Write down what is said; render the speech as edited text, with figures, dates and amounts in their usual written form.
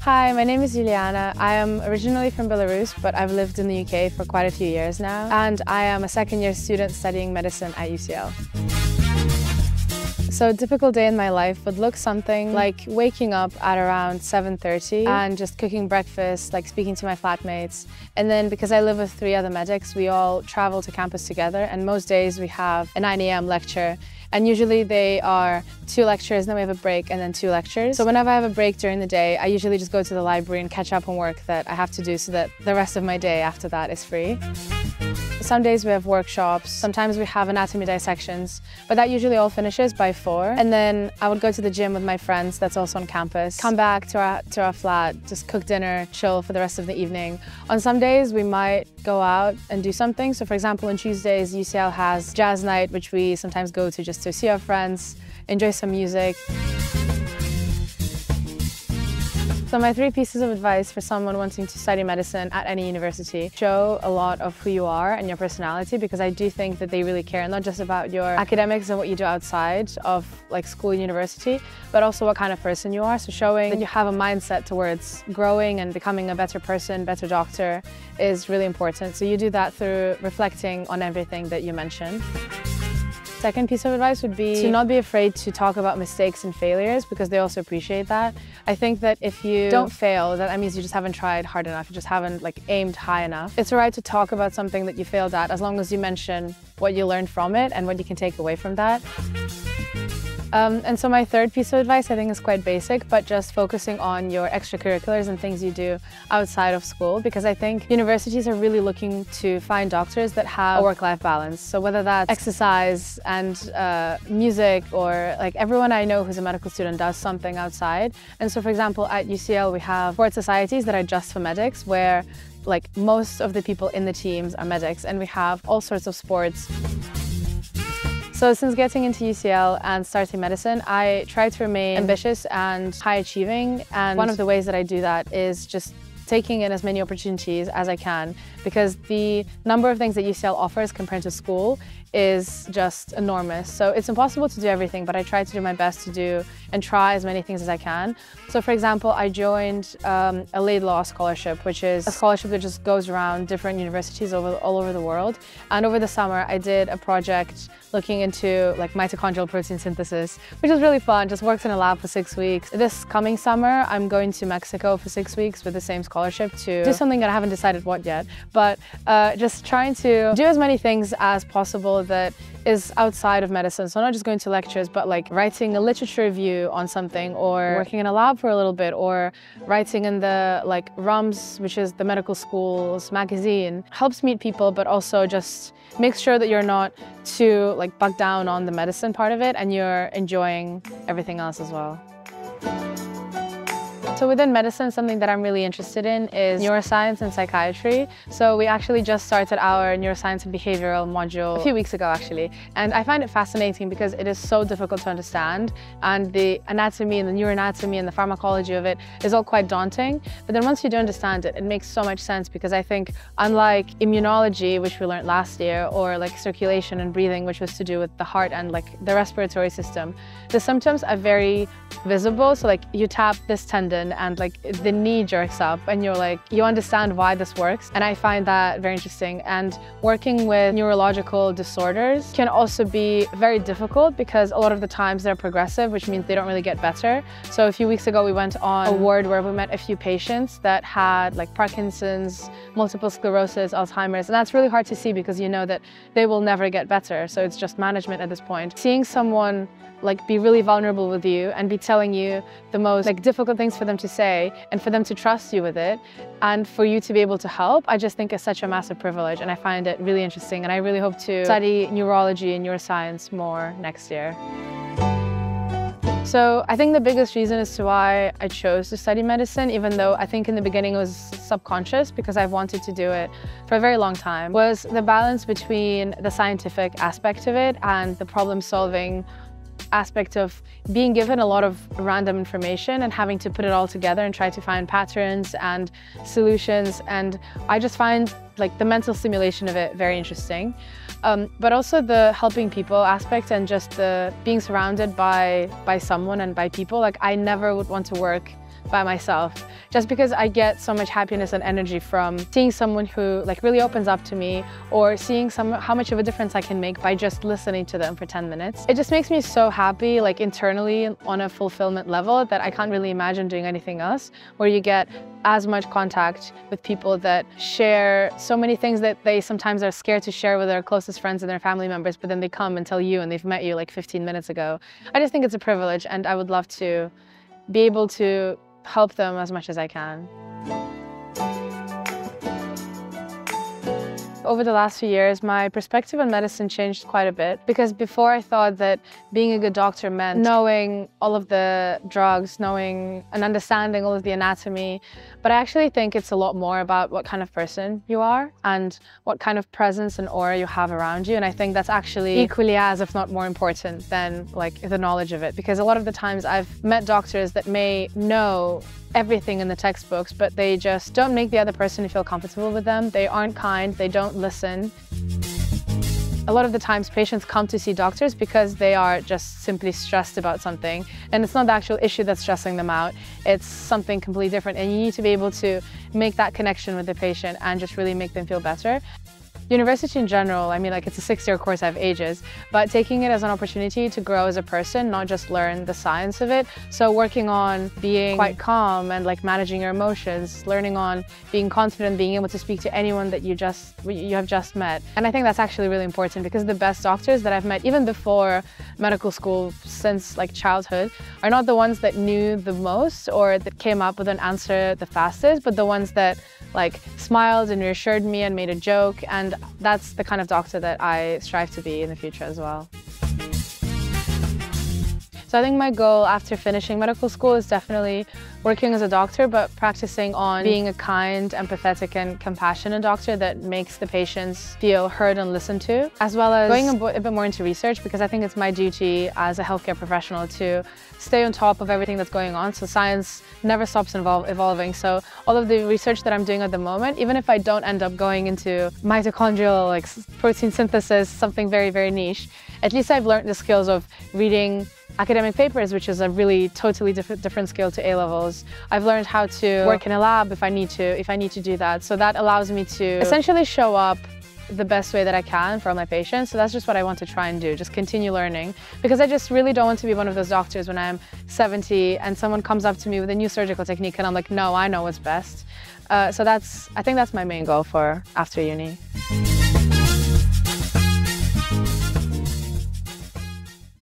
Hi, my name is Juliana. I am originally from Belarus, but I've lived in the UK for quite a few years now, and I am a second-year student studying medicine at UCL. So a typical day in my life would look something like waking up at around 7:30 and just cooking breakfast, like speaking to my flatmates. And then because I live with three other medics, we all travel to campus together, and most days we have a 9 a.m. lecture. And usually they are 2 lectures, then we have a break, and then 2 lectures. So whenever I have a break during the day, I usually just go to the library and catch up on work that I have to do so that the rest of my day after that is free. Some days we have workshops, sometimes we have anatomy dissections, but that usually all finishes by 4. And then I would go to the gym with my friends that's also on campus, come back to our flat, just cook dinner, chill for the rest of the evening. On some days we might go out and do something. So for example, on Tuesdays, UCL has jazz night, which we sometimes go to just to see our friends, enjoy some music. So my 3 pieces of advice for someone wanting to study medicine at any university: show a lot of who you are and your personality, because I do think that they really care, not just about your academics and what you do outside of like school and university, but also what kind of person you are. So showing that you have a mindset towards growing and becoming a better person, better doctor is really important. So you do that through reflecting on everything that you mentioned. Second piece of advice would be to not be afraid to talk about mistakes and failures, because they also appreciate that. I think that if you don't fail, that means you just haven't tried hard enough, you just haven't like aimed high enough. It's all right to talk about something that you failed at, as long as you mention what you learned from it and what you can take away from that. And so my 3rd piece of advice I think is quite basic, but just focusing on your extracurriculars and things you do outside of school, because I think universities are really looking to find doctors that have a work-life balance. So whether that's exercise and music, or like everyone I know who's a medical student does something outside. And so for example at UCL we have sport societies that are just for medics, where like most of the people in the teams are medics, and we have all sorts of sports. So since getting into UCL and starting medicine, I try to remain ambitious and high-achieving, and one of the ways that I do that is just taking in as many opportunities as I can, because the number of things that UCL offers compared to school is just enormous. So it's impossible to do everything, but I try to do my best to do and try as many things as I can. So for example, I joined a Laidlaw scholarship, which is a scholarship that just goes around different universities all over the world. And over the summer, I did a project looking into like mitochondrial protein synthesis, which is really fun. Just worked in a lab for 6 weeks. This coming summer, I'm going to Mexico for 6 weeks with the same scholarship to do something that I haven't decided what yet, but just trying to do as many things as possible that is outside of medicine. So not just going to lectures, but like writing a literature review on something, or working in a lab for a little bit, or writing in the like RUMS, which is the medical school's magazine. Helps meet people, but also just makes sure that you're not too like bogged down on the medicine part of it, and you're enjoying everything else as well. So within medicine, something that I'm really interested in is neuroscience and psychiatry. So we actually just started our neuroscience and behavioral module a few weeks ago actually. And I find it fascinating because it is so difficult to understand, and the anatomy and the neuroanatomy and the pharmacology of it is all quite daunting. But then once you do understand it, it makes so much sense, because I think unlike immunology, which we learned last year, or like circulation and breathing, which was to do with the heart and like the respiratory system, the symptoms are very visible. So like you tap this tendon and like the knee jerks up, and you're like, you understand why this works. And I find that very interesting. And working with neurological disorders can also be very difficult, because a lot of the times they're progressive, which means they don't really get better. So a few weeks ago we went on a ward where we met a few patients that had like Parkinson's, multiple sclerosis, Alzheimer's, and that's really hard to see, because you know that they will never get better. So it's just management at this point. Seeing someone like be really vulnerable with you and be telling you the most like difficult things for them to say, and for them to trust you with it, and for you to be able to help, I just think is such a massive privilege, and I find it really interesting, and I really hope to study neurology and neuroscience more next year. So I think the biggest reason as to why I chose to study medicine, even though I think in the beginning it was subconscious because I've wanted to do it for a very long time, was the balance between the scientific aspect of it and the problem solving aspect of being given a lot of random information and having to put it all together and try to find patterns and solutions. And I just find like the mental stimulation of it very interesting, but also the helping people aspect, and just the being surrounded by someone and by people. Like I never would want to work by myself, just because I get so much happiness and energy from seeing someone who like really opens up to me, or seeing how much of a difference I can make by just listening to them for 10 minutes. It just makes me so happy, like internally on a fulfillment level, that I can't really imagine doing anything else, where you get as much contact with people that share so many things that they sometimes are scared to share with their closest friends and their family members, but then they come and tell you, and they've met you like 15 minutes ago. I just think it's a privilege, and I would love to be able to help them as much as I can. Over the last few years, my perspective on medicine changed quite a bit, because before I thought that being a good doctor meant knowing all of the drugs, knowing and understanding all of the anatomy, but I actually think it's a lot more about what kind of person you are and what kind of presence and aura you have around you. And I think that's actually equally as, if not more important than like the knowledge of it, because a lot of the times I've met doctors that may know everything in the textbooks, but they just don't make the other person feel comfortable with them. They aren't kind, they don't listen. A lot of the times patients come to see doctors because they are just simply stressed about something, and it's not the actual issue that's stressing them out, it's something completely different, and you need to be able to make that connection with the patient and just really make them feel better. University in general, I mean, like, it's a six-year course, I have ages, but taking it as an opportunity to grow as a person, not just learn the science of it. So working on being quite calm and like managing your emotions, learning on being confident, being able to speak to anyone that you have just met. And I think that's actually really important, because the best doctors that I've met, even before medical school, since like childhood, are not the ones that knew the most or that came up with an answer the fastest, but the ones that like smiled and reassured me and made a joke. And that's the kind of doctor that I strive to be in the future as well. So I think my goal after finishing medical school is definitely working as a doctor, but practicing on being a kind, empathetic and compassionate doctor that makes the patients feel heard and listened to, as well as going a bit more into research, because I think it's my duty as a healthcare professional to stay on top of everything that's going on. So science never stops evolving. So all of the research that I'm doing at the moment, even if I don't end up going into mitochondrial, like protein synthesis, something very, very niche, at least I've learned the skills of reading academic papers, which is a really totally different skill to A-levels. I've learned how to work in a lab if I need to do that. So that allows me to essentially show up the best way that I can for my patients. So that's just what I want to try and do, just continue learning, because I just really don't want to be one of those doctors when I'm 70 and someone comes up to me with a new surgical technique and I'm like, no, I know what's best. So I think that's my main goal for after uni.